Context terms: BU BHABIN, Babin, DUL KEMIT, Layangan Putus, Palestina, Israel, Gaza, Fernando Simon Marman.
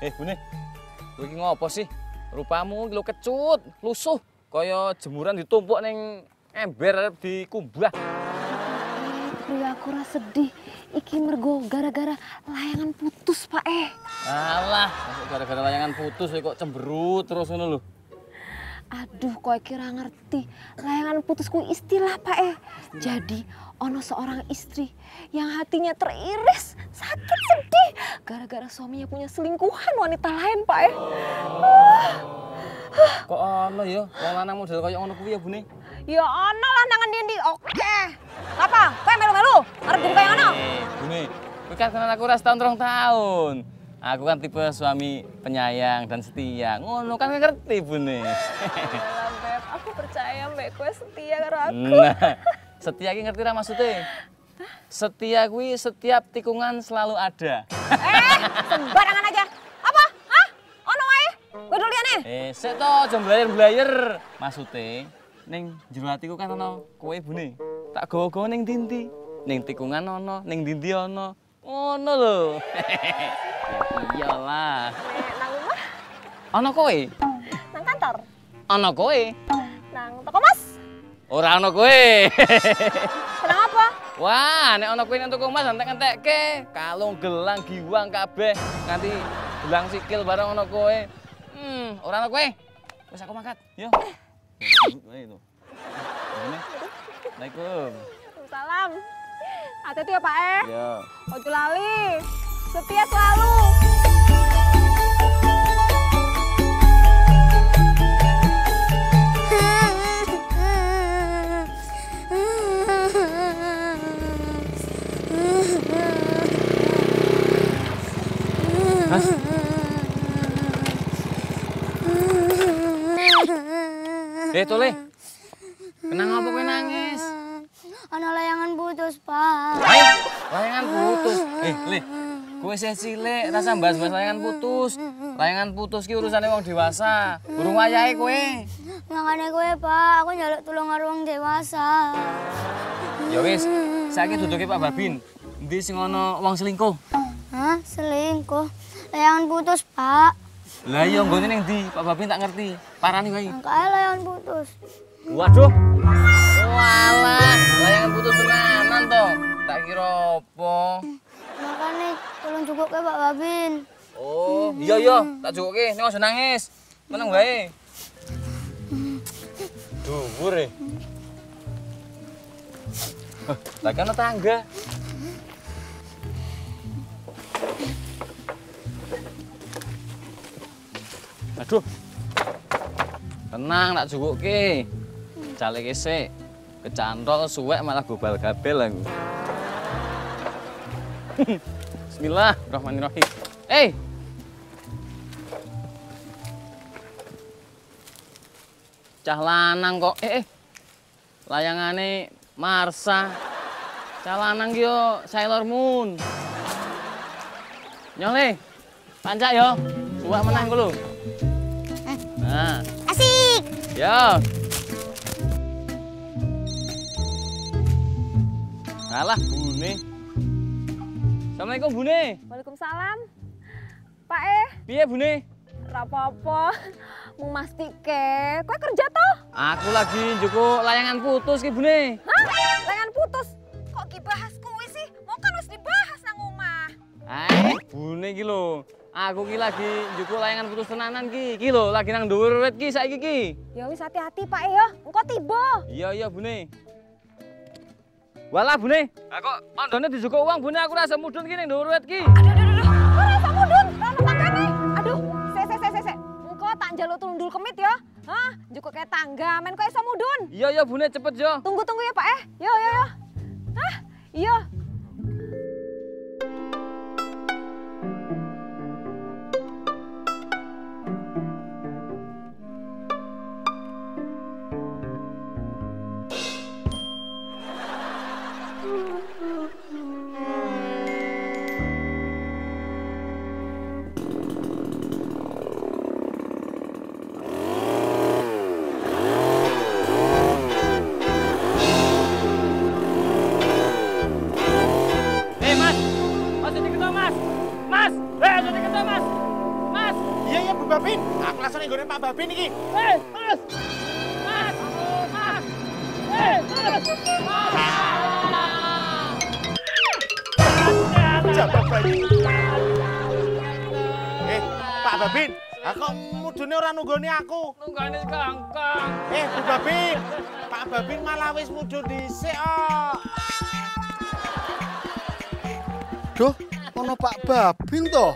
Bune, lu iki ngopo sih? Rupamu lu kecut, lusuh, kaya jemuran ditumpuk neng ember di kumbah. Pria aku rasa sedih, iki mergo gara-gara layangan putus, Pak. Alah, gara-gara layangan putus kok cemberut terus ngono lho. Aduh, kowe kira ngerti. Layangan putusku istilah, Pak. Jadi, ono seorang istri yang hatinya teriris, sakit sedih gara-gara suaminya punya selingkuhan wanita lain, Pak. Kok ono ya? Wong lanang model kaya ngono kuwi ya, Bune? Ya ono lanangan ndi oke. Apa? Kowe melu-melu arep jadi kaya ngono? Bune, kowe kan kenal aku ras tahun 2 tahun. Aku kan tipe suami penyayang dan setia. Ngono kan ngerti, Bune. Alah, Beb, aku percaya Mbak kowe setia karo aku. Nah, setia iki ngerti ra maksudnya? Setia kuwi setiap tikungan selalu ada. Sembarangan aja. Apa? Hah? Ono wae. Kowe dulu liane. Sik to, aja mblayer-mblayer. Maksudnya, ning jero atiku kan ono kowe, Bune. Tak gowo-gowo ning dinti. Ning tikungan ono, ning dinti ono. Ono lho. Iyalah. Nang rumah? Ana kowe. Nang kantor? Ana kowe. Nang toko Mas? Ora ana kowe. Kenapa? Wah, nek ana kowe nang toko Mas entek-entekke, kalung gelang giwang kabeh, nganti gelang sikil bareng ana kowe. Ora ana kowe. Wis aku mangkat. Yo. Ayo. Waalaikumsalam. Salam. Hati-hati ya, Pak. Iya. Ojo lali. Setia selalu. Tole. Kenang apa kowe nangis? Ana layangan putus, Pak. Layangan putus. Le. Kowe sih cilik, rasa bahas-bahas layangan putus. Layangan putus ki urusane wong dewasa. Urung wayahe kowe. Makane kowe, Pak, aku njaluk tulung karo wong dewasa. Ya wis, saiki duduke Pak Babin. Endi sing ana wong selingkuh? Hah, selingkuh. Layangan putus, Pak. Lah iya nggone ning ndi? Pak Babin tak ngerti. Parani kowe. Angkae layangan putus. Waduh. Walah, layangan putus tenanan to. Tak kira apa. Makane tolong jukukke Pak Babin. Oh, iya, tak jukukke. Nek aja nangis. Meneng wae. Dhuwur e. Lah kan tangga. Aduh. Tenang, tak jukukke. Calek isik. Kecantol suwek malah gobal gabel aku. Bismillahirrahmanirrahim. Cah lanang kok layangane Marsa. Cah lanang yo Sailor Moon. Nyole. Pancak yo. Suwek menang ku lho. Nah. Asik. Ya. Alah, Bune. Assalamualaikum, Bune. Waalaikumsalam. Pak Piye, Bune? Ora apa-apa. Mung mastike, kowe kerja toh? Aku lagi njukuk layangan putus ki, Bune. Hah? Layangan putus? Kok dibahas kuwi sih? Mau kan wis dibahas nang omah. Bune ki lho. Aku ki lagi njukuk layangan putus tenanan ki. Ki lho, lagi nang dhuwur wit ki saiki ki. Ya wis hati-hati, Pak ya. Engko tiba. Iya, Bune. Walah, Bune. Lah kok andone dijukuk uang, Bune? Aku rasa mudun ki ning dhuwur wit ki. Aduh. Kok rasa mudun? Rono tangane. Aduh, sik. Engko tak njaluk tundul kemit ya. Hah, njukuk ke tangga men kok iso mudun. Iya, Bune, cepet yo. Tunggu ya, Pak. Yo. Hah? Iya. Babin. Aku langsung nggonek Pak Babin iki. Hei, Mas. Mas. Mas. Hei, Mas. Jatuh lagi. Pak Babin, kok mudune ora nunggoni aku? Nunggoni Kangkang. Bu Babin. Pak Babin malah wis mudun dhisik kok. Duh, ono Pak Babin to?